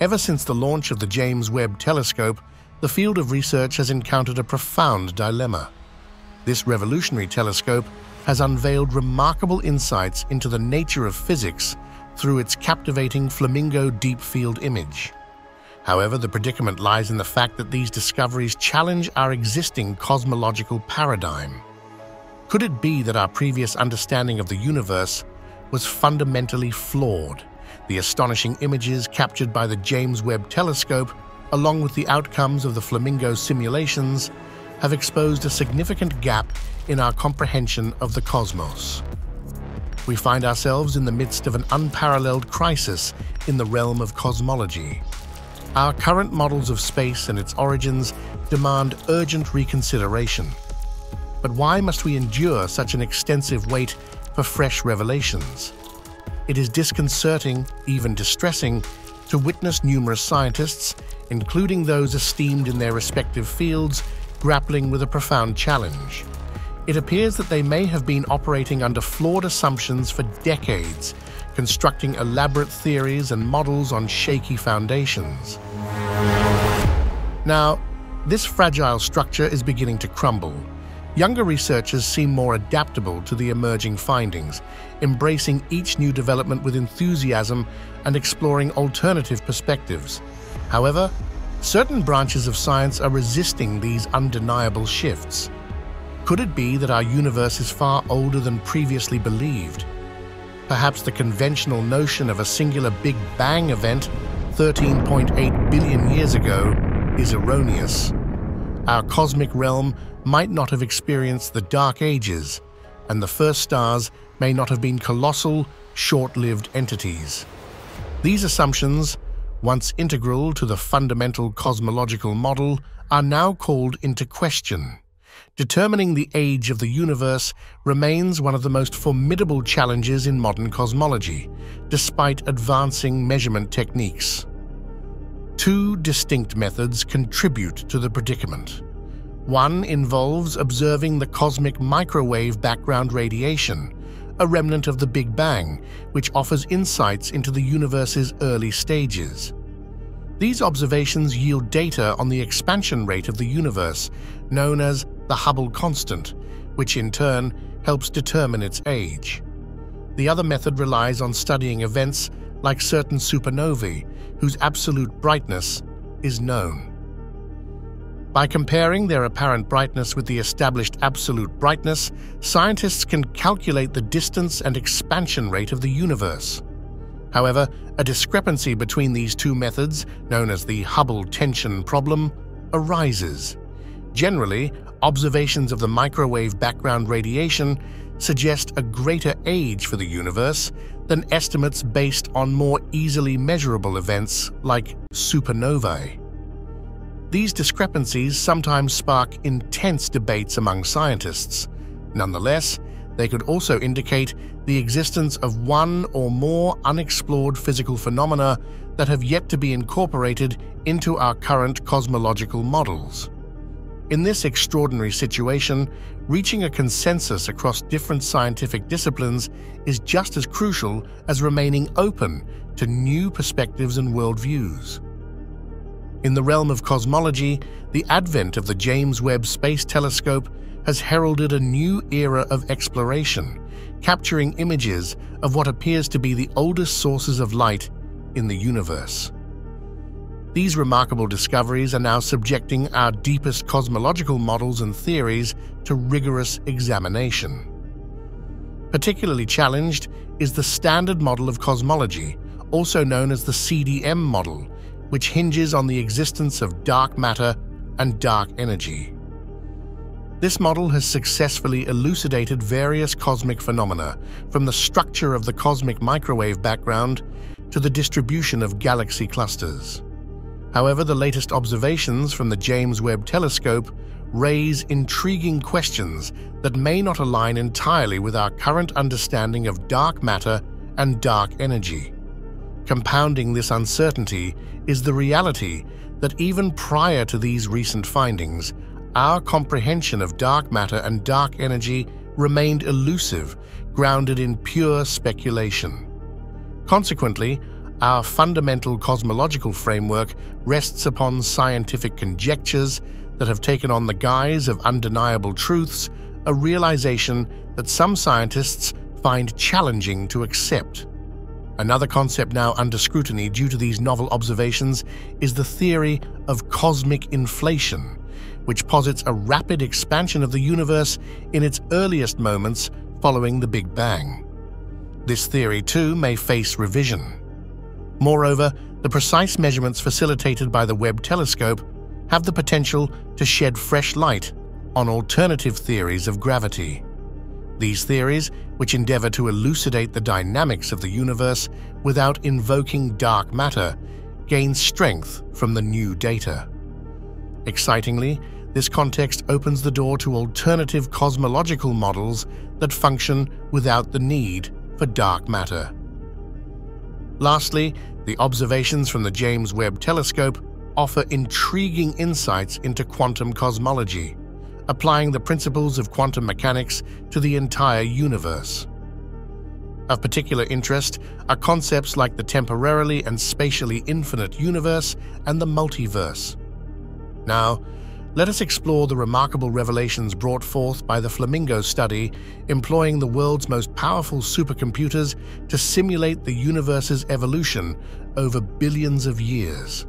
Ever since the launch of the James Webb Telescope, the field of research has encountered a profound dilemma. This revolutionary telescope has unveiled remarkable insights into the nature of physics through its captivating Flamingo Deep Field image. However, the predicament lies in the fact that these discoveries challenge our existing cosmological paradigm. Could it be that our previous understanding of the universe was fundamentally flawed? The astonishing images captured by the James Webb Telescope, along with the outcomes of the Flamingo simulations, have exposed a significant gap in our comprehension of the cosmos. We find ourselves in the midst of an unparalleled crisis in the realm of cosmology. Our current models of space and its origins demand urgent reconsideration. But why must we endure such an extensive wait for fresh revelations? It is disconcerting, even distressing, to witness numerous scientists, including those esteemed in their respective fields, grappling with a profound challenge. It appears that they may have been operating under flawed assumptions for decades, constructing elaborate theories and models on shaky foundations. Now, this fragile structure is beginning to crumble. Younger researchers seem more adaptable to the emerging findings, embracing each new development with enthusiasm and exploring alternative perspectives. However, certain branches of science are resisting these undeniable shifts. Could it be that our universe is far older than previously believed? Perhaps the conventional notion of a singular Big Bang event 13.8 billion years ago is erroneous. Our cosmic realm might not have experienced the Dark Ages, and the first stars may not have been colossal, short-lived entities. These assumptions, once integral to the fundamental cosmological model, are now called into question. Determining the age of the universe remains one of the most formidable challenges in modern cosmology, despite advancing measurement techniques. Two distinct methods contribute to the predicament. One involves observing the cosmic microwave background radiation, a remnant of the Big Bang, which offers insights into the universe's early stages. These observations yield data on the expansion rate of the universe, known as the Hubble constant, which in turn helps determine its age. The other method relies on studying events like certain supernovae, whose absolute brightness is known. By comparing their apparent brightness with the established absolute brightness, scientists can calculate the distance and expansion rate of the universe. However, a discrepancy between these two methods, known as the Hubble tension problem, arises. Generally, observations of the microwave background radiation suggest a greater age for the universe than estimates based on more easily measurable events like supernovae. These discrepancies sometimes spark intense debates among scientists. Nonetheless, they could also indicate the existence of one or more unexplored physical phenomena that have yet to be incorporated into our current cosmological models. In this extraordinary situation, reaching a consensus across different scientific disciplines is just as crucial as remaining open to new perspectives and worldviews. In the realm of cosmology, the advent of the James Webb Space Telescope has heralded a new era of exploration, capturing images of what appears to be the oldest sources of light in the universe. These remarkable discoveries are now subjecting our deepest cosmological models and theories to rigorous examination. Particularly challenged is the Standard Model of Cosmology, also known as the CDM model, which hinges on the existence of dark matter and dark energy. This model has successfully elucidated various cosmic phenomena, from the structure of the cosmic microwave background to the distribution of galaxy clusters. However, the latest observations from the James Webb Telescope raise intriguing questions that may not align entirely with our current understanding of dark matter and dark energy. Compounding this uncertainty is the reality that even prior to these recent findings, our comprehension of dark matter and dark energy remained elusive, grounded in pure speculation. Consequently, Our fundamental cosmological framework rests upon scientific conjectures that have taken on the guise of undeniable truths, a realization that some scientists find challenging to accept. Another concept now under scrutiny due to these novel observations is the theory of cosmic inflation, which posits a rapid expansion of the universe in its earliest moments following the Big Bang. This theory, too, may face revision. Moreover, the precise measurements facilitated by the Webb telescope have the potential to shed fresh light on alternative theories of gravity. These theories, which endeavor to elucidate the dynamics of the universe without invoking dark matter, gain strength from the new data. Excitingly, this context opens the door to alternative cosmological models that function without the need for dark matter. Lastly, the observations from the James Webb Telescope offer intriguing insights into quantum cosmology, applying the principles of quantum mechanics to the entire universe. Of particular interest are concepts like the temporally and spatially infinite universe and the multiverse. Now, let us explore the remarkable revelations brought forth by the Flamingo study, employing the world's most powerful supercomputers to simulate the universe's evolution over billions of years.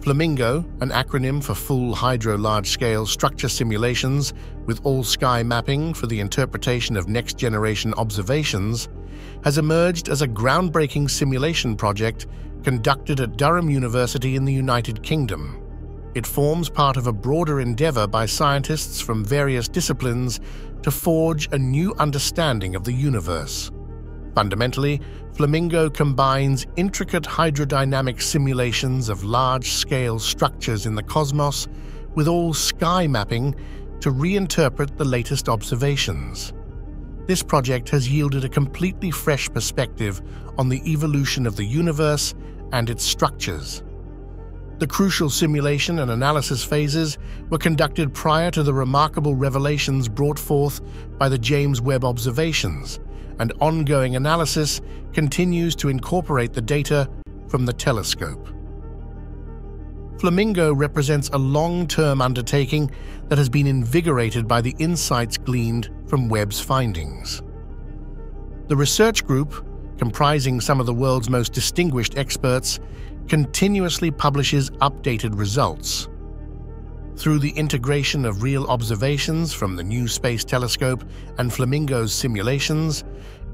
Flamingo, an acronym for Full Hydro Large-Scale Structure Simulations with All-Sky Mapping for the Interpretation of Next-Generation Observations, has emerged as a groundbreaking simulation project conducted at Durham University in the United Kingdom. It forms part of a broader endeavor by scientists from various disciplines to forge a new understanding of the universe. Fundamentally, Flamingo combines intricate hydrodynamic simulations of large-scale structures in the cosmos with all-sky mapping to reinterpret the latest observations. This project has yielded a completely fresh perspective on the evolution of the universe and its structures. The crucial simulation and analysis phases were conducted prior to the remarkable revelations brought forth by the James Webb observations, and ongoing analysis continues to incorporate the data from the telescope. Flamingo represents a long-term undertaking that has been invigorated by the insights gleaned from Webb's findings. The research group, comprising some of the world's most distinguished experts, continuously publishes updated results. Through the integration of real observations from the new space telescope and Flamingo's simulations,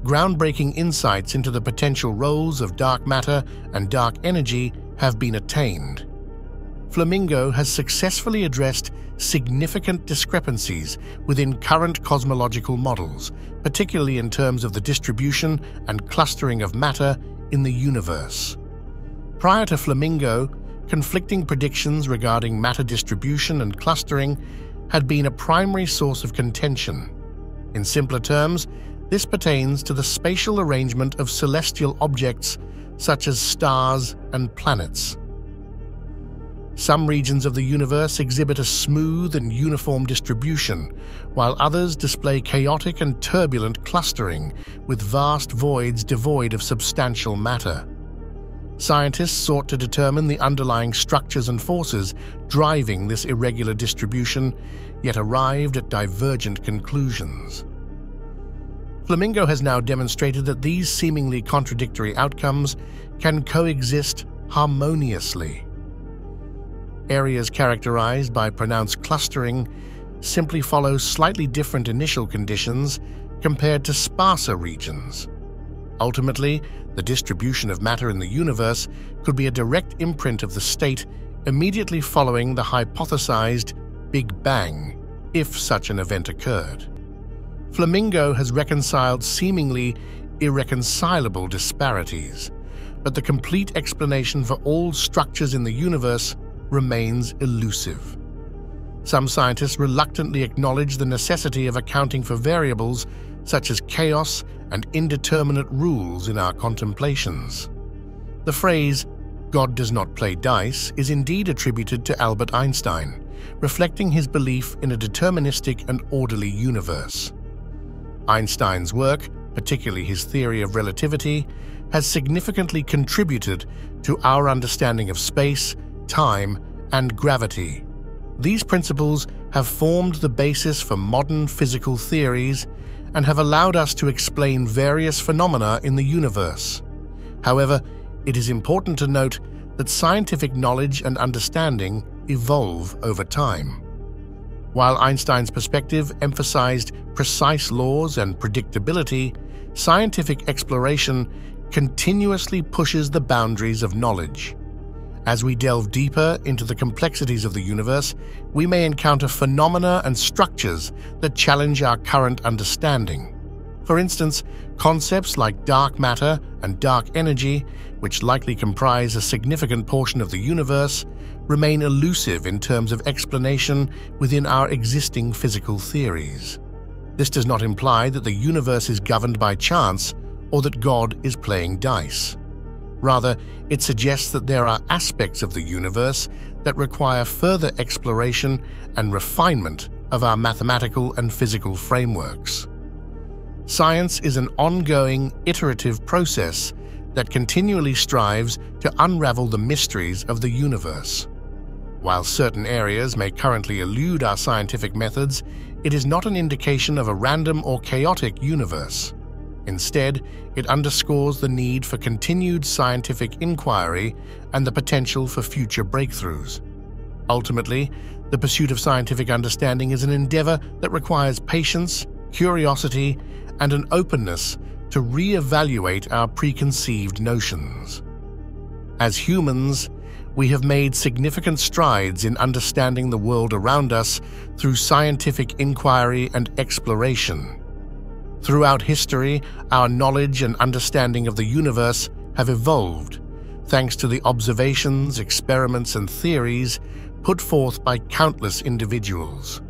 groundbreaking insights into the potential roles of dark matter and dark energy have been attained. Flamingo has successfully addressed significant discrepancies within current cosmological models, particularly in terms of the distribution and clustering of matter in the universe. Prior to Flamingo, conflicting predictions regarding matter distribution and clustering had been a primary source of contention. In simpler terms, this pertains to the spatial arrangement of celestial objects such as stars and planets. Some regions of the universe exhibit a smooth and uniform distribution, while others display chaotic and turbulent clustering, with vast voids devoid of substantial matter. Scientists sought to determine the underlying structures and forces driving this irregular distribution, yet arrived at divergent conclusions. Flamingo has now demonstrated that these seemingly contradictory outcomes can coexist harmoniously. Areas characterized by pronounced clustering simply follow slightly different initial conditions compared to sparser regions. Ultimately, the distribution of matter in the universe could be a direct imprint of the state immediately following the hypothesized Big Bang, if such an event occurred. Flamingo has reconciled seemingly irreconcilable disparities, but the complete explanation for all structures in the universe remains elusive. Some scientists reluctantly acknowledge the necessity of accounting for variables such as chaos and indeterminate rules in our contemplations. The phrase, "God does not play dice," is indeed attributed to Albert Einstein, reflecting his belief in a deterministic and orderly universe. Einstein's work, particularly his theory of relativity, has significantly contributed to our understanding of space, time, and gravity. These principles have formed the basis for modern physical theories and have allowed us to explain various phenomena in the universe. However, it is important to note that scientific knowledge and understanding evolve over time. While Einstein's perspective emphasized precise laws and predictability, scientific exploration continuously pushes the boundaries of knowledge. As we delve deeper into the complexities of the universe, we may encounter phenomena and structures that challenge our current understanding. For instance, concepts like dark matter and dark energy, which likely comprise a significant portion of the universe, remain elusive in terms of explanation within our existing physical theories. This does not imply that the universe is governed by chance or that God is playing dice. Rather, it suggests that there are aspects of the universe that require further exploration and refinement of our mathematical and physical frameworks. Science is an ongoing, iterative process that continually strives to unravel the mysteries of the universe. While certain areas may currently elude our scientific methods, it is not an indication of a random or chaotic universe. Instead, it underscores the need for continued scientific inquiry and the potential for future breakthroughs. Ultimately, the pursuit of scientific understanding is an endeavor that requires patience, curiosity, and an openness to re-evaluate our preconceived notions. As humans, we have made significant strides in understanding the world around us through scientific inquiry and exploration. Throughout history, our knowledge and understanding of the universe have evolved, thanks to the observations, experiments, and theories put forth by countless individuals.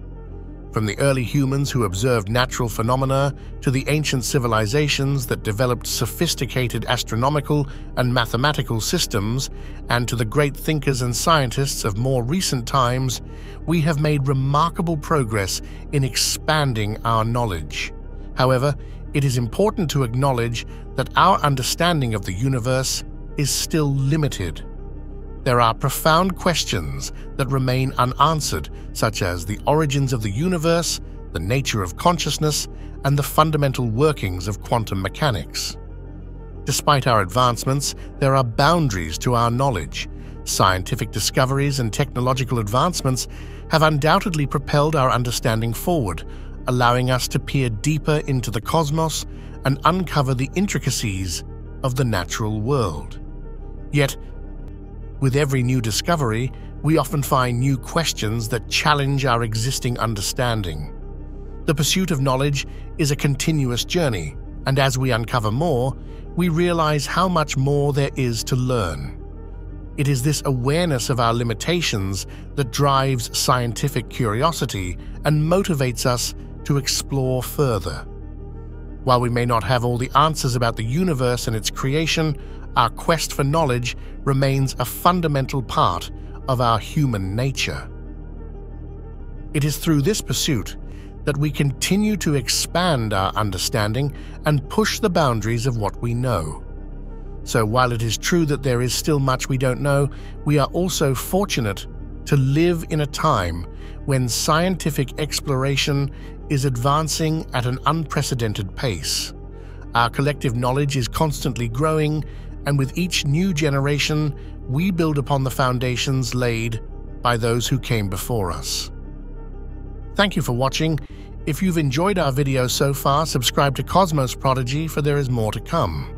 From the early humans who observed natural phenomena to the ancient civilizations that developed sophisticated astronomical and mathematical systems, and to the great thinkers and scientists of more recent times, we have made remarkable progress in expanding our knowledge. However, it is important to acknowledge that our understanding of the universe is still limited. There are profound questions that remain unanswered, such as the origins of the universe, the nature of consciousness, and the fundamental workings of quantum mechanics. Despite our advancements, there are boundaries to our knowledge. Scientific discoveries and technological advancements have undoubtedly propelled our understanding forward, allowing us to peer deeper into the cosmos and uncover the intricacies of the natural world. Yet, with every new discovery, we often find new questions that challenge our existing understanding. The pursuit of knowledge is a continuous journey, and as we uncover more, we realize how much more there is to learn. It is this awareness of our limitations that drives scientific curiosity and motivates us to explore further. While we may not have all the answers about the universe and its creation, our quest for knowledge remains a fundamental part of our human nature. It is through this pursuit that we continue to expand our understanding and push the boundaries of what we know. So while it is true that there is still much we don't know, we are also fortunate to live in a time when scientific exploration is advancing at an unprecedented pace. Our collective knowledge is constantly growing, and with each new generation, we build upon the foundations laid by those who came before us. Thank you for watching. If you've enjoyed our video so far, subscribe to Cosmos Prodigy, for there is more to come.